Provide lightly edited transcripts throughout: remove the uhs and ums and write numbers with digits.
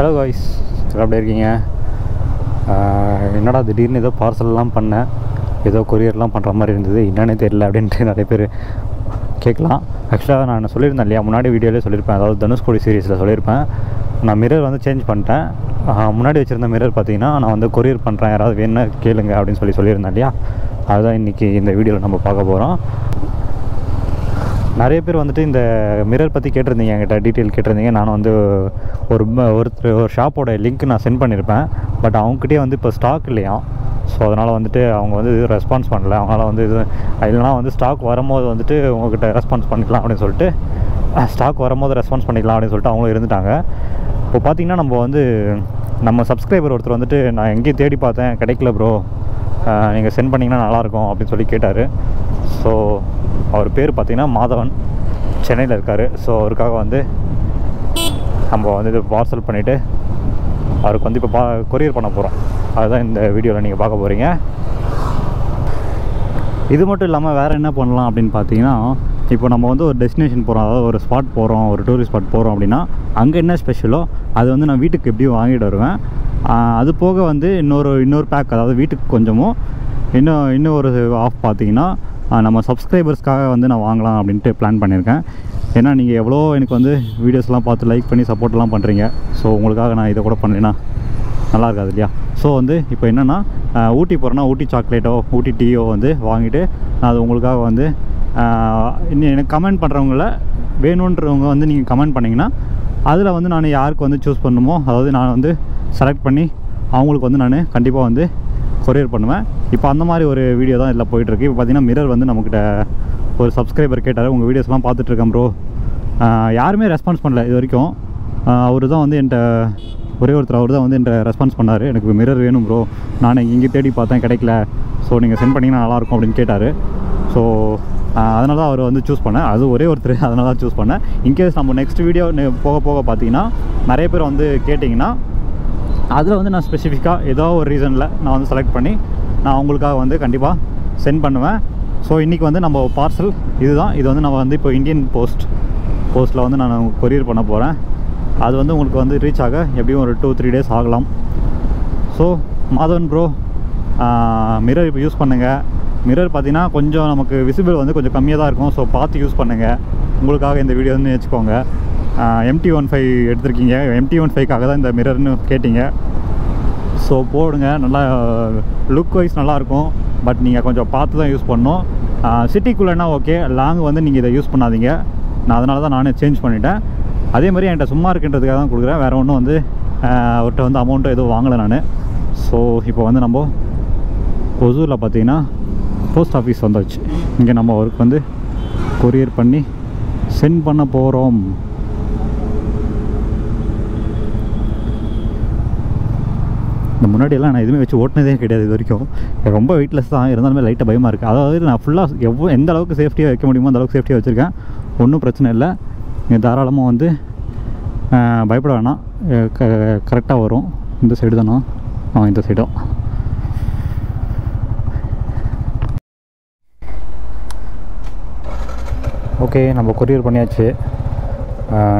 Hello guys, எப்படி இருக்கீங்க? என்னடா திடீர்னு ஏதோ பார்சல்லாம் பண்ணேன், ஏதோ கொரியர்லாம் பண்ணுற மாதிரி இருந்தது, என்னன்னே தெரியல அப்படின்ட்டு நிறைய பேர் கேட்கலாம். ஆக்சுவலாக நான் சொல்லியிருந்தேன் இல்லையா, முன்னாடி வீடியோலேயே சொல்லியிருப்பேன், அதாவது தனுஷ்கோடி சீரீஸில் சொல்லியிருப்பேன். நான் மிரர் வந்து சேஞ்ச் பண்ணிட்டேன். முன்னாடி வச்சுருந்த மிரர் பார்த்திங்கன்னா நான் வந்து கொரியர் பண்ணுறேன், யாராவது வேணும்னா கேளுங்க அப்படின்னு சொல்லியிருந்தேன் இல்லையா. அதுதான் இன்றைக்கி இந்த வீடியோவில் நம்ம பார்க்க போகிறோம். நிறைய பேர் வந்துட்டு இந்த மிரர் பற்றி கேட்டிருந்தீங்க, என்கிட்ட டீட்டெயில் கேட்டிருந்தீங்க. நான் வந்து ஒரு ஷாப்போட லிங்க் நான் சென்ட் பண்ணியிருப்பேன், பட் அவங்ககிட்டே வந்து இப்போ ஸ்டாக் இல்லையா. ஸோ அதனால் வந்துட்டு அவங்க வந்து இது ரெஸ்பான்ஸ் பண்ணலை. அவங்களால் வந்து இது இல்லைனா வந்து ஸ்டாக் வரும்போது வந்துட்டு உங்ககிட்ட ரெஸ்பான்ஸ் பண்ணிக்கலாம் அப்படின்னு சொல்லிட்டு, ஸ்டாக் வரும்போது ரெஸ்பான்ஸ் பண்ணிக்கலாம் அப்படின்னு சொல்லிட்டு அவங்களும் இருந்துட்டாங்க. இப்போ பார்த்திங்கன்னா நம்ம வந்து நம்ம சப்ஸ்கிரைபர் ஒருத்தர் வந்துட்டு, நான் எங்கேயும் தேடி பார்த்தேன் கிடைக்கல ப்ரோ, நீங்கள் சென்ட் பண்ணிங்கன்னா நல்லாயிருக்கும் அப்படின்னு சொல்லி கேட்டார். ஸோ அவர் பேர் பார்த்திங்கன்னா மாதவன், சென்னையில் இருக்கார். ஸோ அவருக்காக வந்து நம்ம வந்து இது பார்சல் பண்ணிவிட்டு அவருக்கு வந்து இப்போ கொரியர் பண்ண போகிறோம். அதுதான் இந்த வீடியோவில் நீங்கள் பார்க்க போகிறீங்க. இது மட்டும் இல்லாமல் வேறு என்ன பண்ணலாம் அப்படின்னு பார்த்தீங்கன்னா, இப்போ நம்ம வந்து ஒரு டெஸ்டினேஷன் போகிறோம், அதாவது ஒரு ஸ்பாட் போகிறோம், ஒரு டூரிஸ்ட் ஸ்பாட் போகிறோம் அப்படின்னா அங்கே என்ன ஸ்பெஷலோ அது வந்து நான் வீட்டுக்கு எப்படியும் வாங்கிட்டு வருவேன். அது போக வந்து இன்னொரு பேக், அதாவது வீட்டுக்கு கொஞ்சமும் இன்னும் ஒரு ஆஃப் பார்த்திங்கன்னா நம்ம சப்ஸ்கிரைபர்ஸ்க்காக வந்து நான் வாங்கலாம் அப்படின்ட்டு பிளான் பண்ணியிருக்கேன். ஏன்னா நீங்கள் எவ்வளோ எனக்கு வந்து வீடியோஸ்லாம் பார்த்து லைக் பண்ணி சப்போர்ட்லாம் பண்ணுறீங்க. ஸோ உங்களுக்காக நான் இதை கூட பண்ணலைன்னா நல்லா இருக்காது இல்லையா. ஸோ வந்து இப்போ என்னென்னா, ஊட்டி போகிறேன்னா ஊட்டி சாக்லேட்டோ ஊட்டி டீயோ வந்து வாங்கிட்டு நான் அது உங்களுக்காக வந்து எனக்கு கமெண்ட் பண்ணுறவங்கள வேணுன்றவங்க வந்து நீங்கள் கமெண்ட் பண்ணிங்கன்னா அதில் வந்து நான் யாருக்கு வந்து சூஸ் பண்ணணுமோ, அதாவது நான் வந்து செலக்ட் பண்ணி அவங்களுக்கு வந்து நான் கண்டிப்பாக வந்து கொரியர் பண்ணுவேன். இப்போ அந்த மாதிரி ஒரு வீடியோ தான் இதில் போயிட்டுருக்கு. இப்போ பார்த்திங்கன்னா மிரர் வந்து நம்மக்கிட்ட ஒரு சப்ஸ்கிரைபர் கேட்டார், உங்கள் வீடியோஸ்லாம் பார்த்துட்ருக்கேன் ப்ரோ, யாருமே ரெஸ்பான்ஸ் பண்ணல இது வரைக்கும். அவர் தான் வந்து என்கிட்ட ஒரே ஒருத்தர், அவர் தான் வந்து என்கிட்ட ரெஸ்பான்ஸ் பண்ணார், எனக்கு மிரர் வேணும் ப்ரோ, நான் இங்கே தேடி பார்த்தேன் கிடைக்கல, ஸோ நீங்கள் சென்ட் பண்ணிங்கன்னா நல்லாயிருக்கும் அப்படின்னு கேட்டார். ஸோ அதனால தான் அவர் வந்து சூஸ் பண்ணேன், அது ஒரே ஒருத்தர், அதனால தான் சூஸ் பண்ணேன். இன்கேஸ் நம்ம நெக்ஸ்ட் வீடியோ போக போக பார்த்திங்கன்னா நிறைய பேர் வந்து கேட்டிங்கன்னா அதில் வந்து நான் ஸ்பெசிஃபிக்காக ஏதோ ஒரு ரீசனில் நான் வந்து செலக்ட் பண்ணி நான் அவங்களுக்காக வந்து கண்டிப்பாக சென்ட் பண்ணுவேன். ஸோ இன்றைக்கி வந்து நம்ம பார்சல் இதுதான். இது வந்து நம்ம வந்து இப்போ இந்தியன் போஸ்ட்டில் வந்து நான் கொரியர் பண்ண போகிறேன். அது வந்து உங்களுக்கு வந்து ரீச் ஆக எப்படியும் ஒரு 2-3 டேஸ் ஆகலாம். ஸோ மாதவன் ப்ரோ, மிரர் இப்போ யூஸ் பண்ணுங்கள். மிரர் பார்த்திங்கன்னா கொஞ்சம் நமக்கு விசிபிள் வந்து கொஞ்சம் கம்மியாக தான் இருக்கும். ஸோ பார்த்து யூஸ் பண்ணுங்கள். உங்களுக்காக இந்த வீடியோ வந்து வச்சுக்கோங்க. MT15 எடுத்திருக்கீங்க, MT15க்காக தான் இந்த மிரர்னு கேட்டிங்க. ஸோ போடுங்க, நல்லா லுக் வைஸ் நல்லாயிருக்கும். பட் நீங்கள் கொஞ்சம் பார்த்து தான் யூஸ் பண்ணணும். சிட்டிக்குள்ளேனா ஓகே, லாங் வந்து நீங்கள் இதை யூஸ் பண்ணாதீங்க. நான் அதனால தான் நானே சேஞ்ச் பண்ணிட்டேன். அதே மாதிரி என்கிட்ட சும்மா இருக்குன்றதுக்காக தான் கொடுக்குறேன், வேறு ஒன்றும் வந்து அவர்கிட்ட வந்து அமௌண்ட்டும் எதுவும் வாங்கலை நான். ஸோ இப்போ வந்து நம்ம ஒசூரில் பார்த்திங்கன்னா போஸ்ட் ஆஃபீஸ் வந்துச்சு. இங்கே நம்ம அவருக்கு வந்து கொரியர் பண்ணி சென்ட் பண்ண போகிறோம். இந்த முன்னாடியெல்லாம் நான் எதுவுமே வச்சு ஓட்டினதே கிடையாது இது வரைக்கும். ரொம்ப வெயிட்லெஸ் தான், இருந்தாலுமே லைட்டாக பயமாக இருக்குது. அதாவது நான் ஃபுல்லாக எந்த அளவுக்கு சேஃப்டியாக வைக்க முடியுமோ அந்த அளவுக்கு சேஃப்டியாக வச்சுருக்கேன், ஒன்றும் பிரச்சனை இல்லை. நீங்கள் தாராளமாக வந்து பயப்பட வேணாம், கரெக்டாக வரும். இந்த சைடு தானா? இந்த சைடும். ஓகே, நம்ம கொரியர் பண்ணியாச்சு.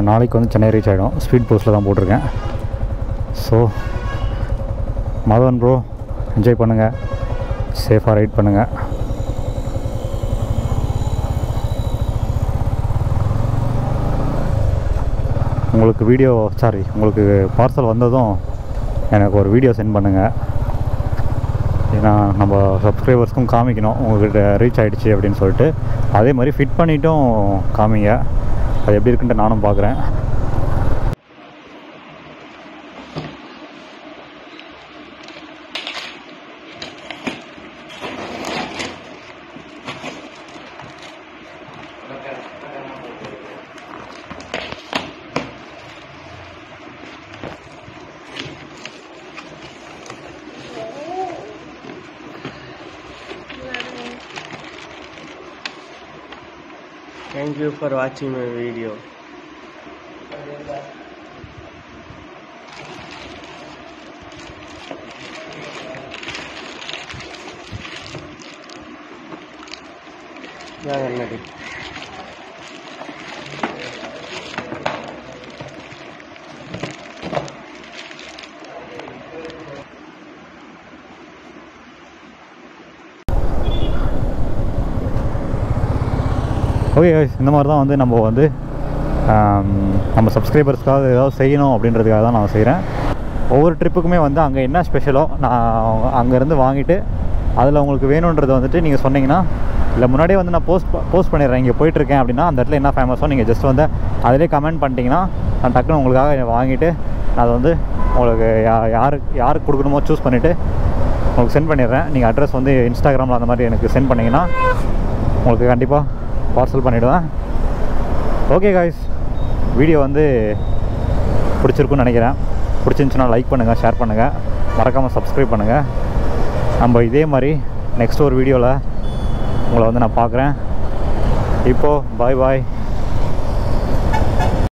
நாளைக்கு வந்து சென்னை ரீச் ஆகிடும். ஸ்பீட் போஸ்ட்டில் தான் போட்டிருக்கேன். ஸோ மாதவன் ப்ரோ, என்ஜாய் பண்ணுங்கள், சேஃபாக ரைட் பண்ணுங்கள். உங்களுக்கு உங்களுக்கு பார்சல் வந்ததும் எனக்கு ஒரு வீடியோ சென்ட் பண்ணுங்கள். ஏன்னா நம்ம சப்ஸ்கிரைபர்ஸ்க்கும் காமிக்கணும் உங்கள்கிட்ட ரீச் ஆகிடுச்சி அப்படின்னு சொல்லிட்டு. அதே மாதிரி ஃபிட் பண்ணிவிட்டும் காமிங்க, அது எப்படி இருக்குன்ட்டு நானும் பார்க்குறேன். Thank you for watching my video. Okay guys இந்த மாதிரி தான் வந்து நம்ம சப்ஸ்கிரைபர்ஸ்க்காக ஏதாவது செய்யணும் அப்படின்றதுக்காக தான் நான் செய்றேன் ஒவ்வொரு ட்ரிப்புக்குமே வந்து அங்க என்ன ஸ்பெஷலோ நான் அங்க இருந்து வாங்கிட்டு அதுல உங்களுக்கு வேணும்ன்றது வந்துட்டு நீங்க சொன்னீங்கனா இல்ல முன்னாடியே வந்து நான் போஸ்ட் பண்ணிறேன் இங்க போயிட்டு இருக்கேன் அப்படினா அந்த இடத்துல என்ன ஃபேமஸோ நீங்க just வந்து அதுலயே கமெண்ட் பண்ணிட்டீங்கனா நான் டக்குனு உங்களுக்காக வாங்கிட்டு நான் வந்து உங்களுக்கு யாருக்கு கொடுக்கணுமோ चूஸ் பண்ணிட்டு உங்களுக்கு சென்ட் பண்ணிறேன் நீங்க அட்ரஸ் வந்து இன்ஸ்டாகிராம்ல அந்த மாதிரி எனக்கு சென்ட் பண்ணீங்கனா உங்களுக்கு கண்டிப்பா பார்சல் பண்ணிடுவேன் ஓகே गाइस வீடியோ வந்து பிடிச்சிருக்கும்னு நினைக்கிறேன் பிடிச்சிருந்தா லைக் பண்ணுங்க ஷேர் பண்ணுங்க மறக்காம சப்ஸ்கிரைப் பண்ணுங்க நம்ம இதே மாதிரி நெக்ஸ்ட் ஒரு வீடியோல உங்களை வந்து நான் பார்க்கறேன் இப்போ பை பை